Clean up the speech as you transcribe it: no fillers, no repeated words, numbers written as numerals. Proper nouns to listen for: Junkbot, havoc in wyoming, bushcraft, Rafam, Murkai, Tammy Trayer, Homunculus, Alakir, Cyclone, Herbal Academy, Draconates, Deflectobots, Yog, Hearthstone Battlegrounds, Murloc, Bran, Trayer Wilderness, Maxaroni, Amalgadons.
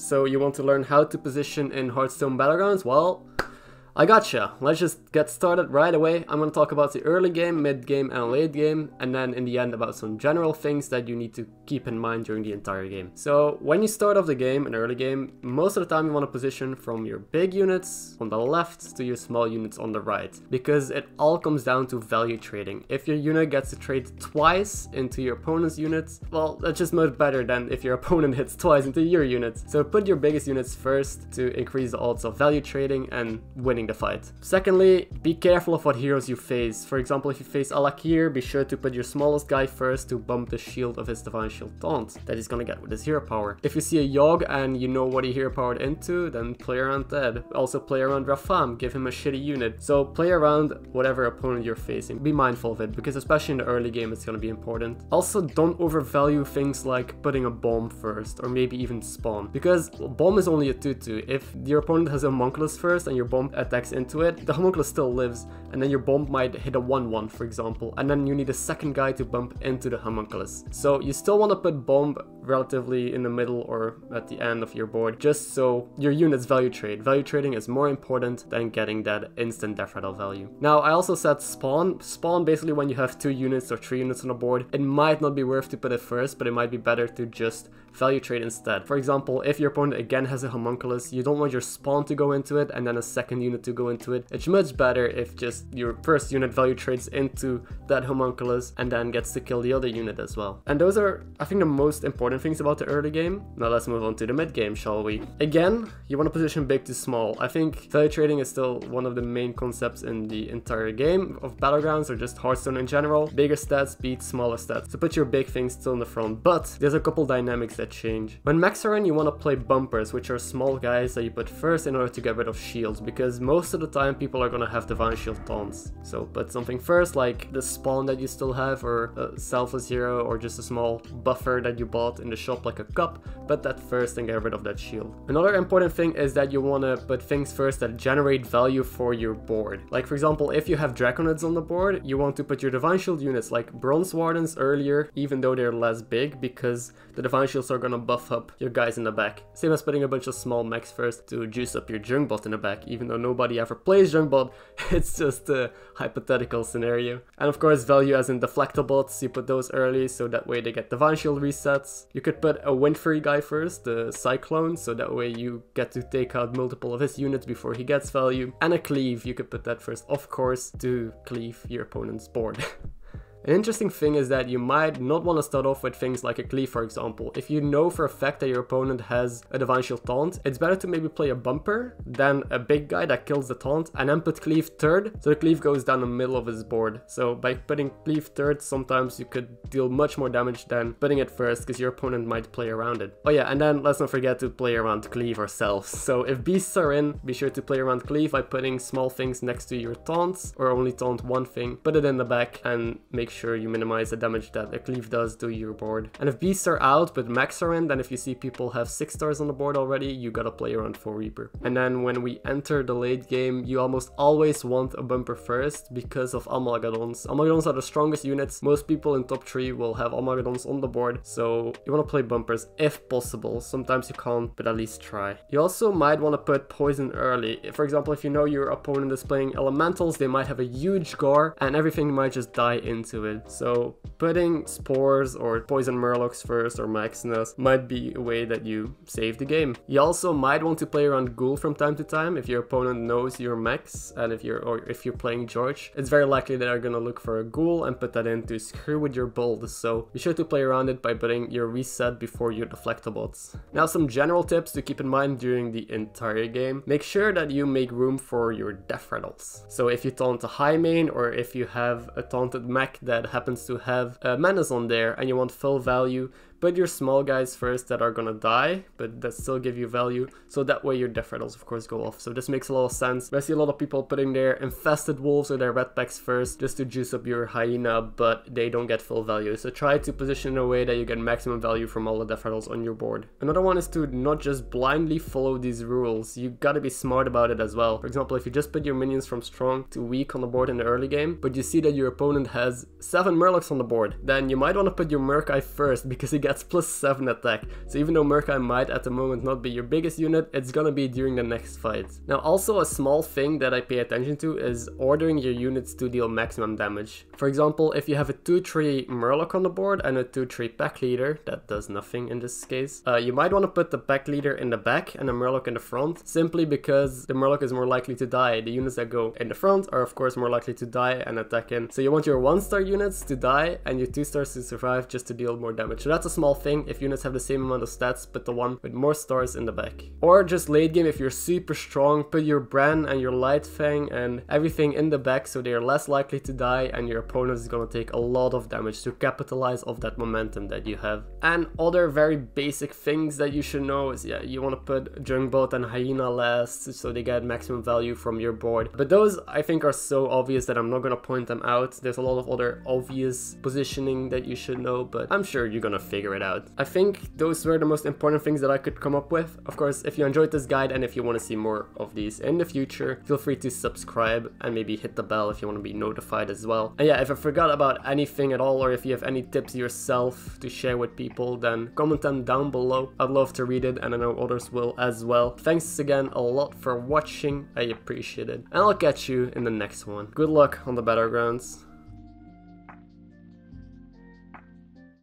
So you want to learn how to position in Hearthstone Battlegrounds? Well, I gotcha. Let's just get started right away. I'm going to talk about the early game, mid game and late game, and then in the end about some general things that you need to keep in mind during the entire game. So when you start off the game, an early game, most of the time you want to position from your big units on the left to your small units on the right, because it all comes down to value trading. If your unit gets to trade twice into your opponent's units, well, that's just much better than if your opponent hits twice into your units. So put your biggest units first to increase the odds of value trading and winning the fight. Secondly, be careful of what heroes you face. For example, if you face Alakir, be sure to put your smallest guy first to bump the shield of his divine shield taunt that he's gonna get with his hero power. If you see a Yog and you know what he hero powered into, then play around that. Also play around Rafam, give him a shitty unit. So play around whatever opponent you're facing. Be mindful of it, because especially in the early game it's gonna be important. Also, don't overvalue things like putting a bomb first, or maybe even spawn, because bomb is only a 2-2. If your opponent has a homunculus first and your bomb attacks into it, the homunculus still lives, and then your bomb might hit a 1-1, for example, and then you need a second guy to bump into the homunculus. So you still want to put bomb relatively in the middle or at the end of your board, just so your units value trade. Value trading is more important than getting that instant death rattle value. Now, I also said spawn. Spawn, basically when you have 2 units or 3 units on the board, it might not be worth to put it first, but it might be better to just value trade instead. For example, if your opponent again has a homunculus, you don't want your spawn to go into it and then a second unit to go into it. It's much better if just your first unit value trades into that homunculus and then gets to kill the other unit as well. And those are, I think, the most important things about the early game. Now let's move on to the mid game, shall we? Again, you want to position big to small. I think value trading is still one of the main concepts in the entire game of Battlegrounds, or just Hearthstone in general. Bigger stats beat smaller stats. So put your big things still in the front, but there's a couple dynamics that change. When Maxaroni, you want to play bumpers, which are small guys that you put first in order to get rid of shields, because most of the time people are gonna have divine shield taunts. So put something first, like the spawn that you still have, or a selfless hero, or just a small buffer that you bought in the shop like a cup. Put that first and get rid of that shield. Another important thing is that you want to put things first that generate value for your board. Like, for example, if you have Draconates on the board, you want to put your divine shield units like Bronze Wardens earlier, even though they're less big, because the divine shields are gonna buff up your guys in the back. Same as putting a bunch of small mechs first to juice up your Junkbot in the back, even though nobody ever plays Junkbot. It's just a hypothetical scenario. And of course, value as in Deflectobots, you put those early so that way they get divine shield resets. You could put a wind-free guy first, the Cyclone, so that way you get to take out multiple of his units before he gets value. And a cleave, you could put that first, of course, to cleave your opponent's board. An interesting thing is that you might not want to start off with things like a cleave, for example. If you know for a fact that your opponent has a divine shield taunt, it's better to maybe play a bumper than a big guy that kills the taunt, and then put cleave third, so the cleave goes down the middle of his board. So by putting cleave third, sometimes you could deal much more damage than putting it first, because your opponent might play around it. Oh yeah, and then let's not forget to play around cleave ourselves. So if beasts are in, be sure to play around cleave by putting small things next to your taunts, or only taunt one thing, put it in the back, and make sure you minimize the damage that a cleave does to your board. And if beasts are out but mechs are in, then if you see people have 6 stars on the board already, you gotta play around for Reaper. And then when we enter the late game, you almost always want a bumper first because of Amalgadons. Amalgadons are the strongest units. Most people in top 3 will have Amalgadons on the board, so you wanna play bumpers if possible. Sometimes you can't, but at least try. You also might wanna put poison early. For example, if you know your opponent is playing elementals, they might have a huge Gar and everything might just die into it. So putting spores or poison murlocs first, or max nest, might be a way that you save the game. You also might want to play around ghoul from time to time. If your opponent knows your max, and if you're playing George, it's very likely that they're gonna look for a ghoul and put that in to screw with your build. So be sure to play around it by putting your reset before your Deflectobots. Now, some general tips to keep in mind during the entire game. Make sure that you make room for your death rattles. So if you taunt a high main, or if you have a taunted mech that happens to have a menace on there and you want full value, put your small guys first that are gonna die, but that still give you value, so that way your death rattles of course go off. So this makes a lot of sense. I see a lot of people putting their infested wolves or their red packs first just to juice up your hyena, but they don't get full value. So try to position in a way that you get maximum value from all the death rattles on your board. Another one is to not just blindly follow these rules. You gotta be smart about it as well. For example, if you just put your minions from strong to weak on the board in the early game, but you see that your opponent has 7 murlocs on the board, then you might wanna put your Murkai first because it gets that's plus 7 attack. So even though Murkai might at the moment not be your biggest unit, it's gonna be during the next fight. Now also a small thing that I pay attention to is ordering your units to deal maximum damage. For example, if you have a 2-3 Murloc on the board and a 2-3 Pack Leader, that does nothing in this case, you might want to put the Pack Leader in the back and the Murloc in the front, simply because the Murloc is more likely to die. The units that go in the front are of course more likely to die and attack in. So you want your 1-star units to die and your 2-stars to survive just to deal more damage. So that's a small thing. If units have the same amount of stats, put the one with more stars in the back. Or just late game, if you're super strong, put your Bran and your Lightfang and everything in the back so they are less likely to die and your opponent is gonna take a lot of damage to capitalize off that momentum that you have. And other very basic things that you should know is, yeah, you wanna put Junkbot and Hyena last so they get maximum value from your board. But those I think are so obvious that I'm not gonna point them out. There's a lot of other obvious positioning that you should know, but I'm sure you're gonna figure it out. I think those were the most important things that I could come up with. Of course, if you enjoyed this guide and if you want to see more of these in the future, feel free to subscribe and maybe hit the bell if you want to be notified as well. And yeah, if I forgot about anything at all, or if you have any tips yourself to share with people, then comment them down below. I'd love to read it and I know others will as well. Thanks again a lot for watching, I appreciate it. And I'll catch you in the next one. Good luck on the battlegrounds.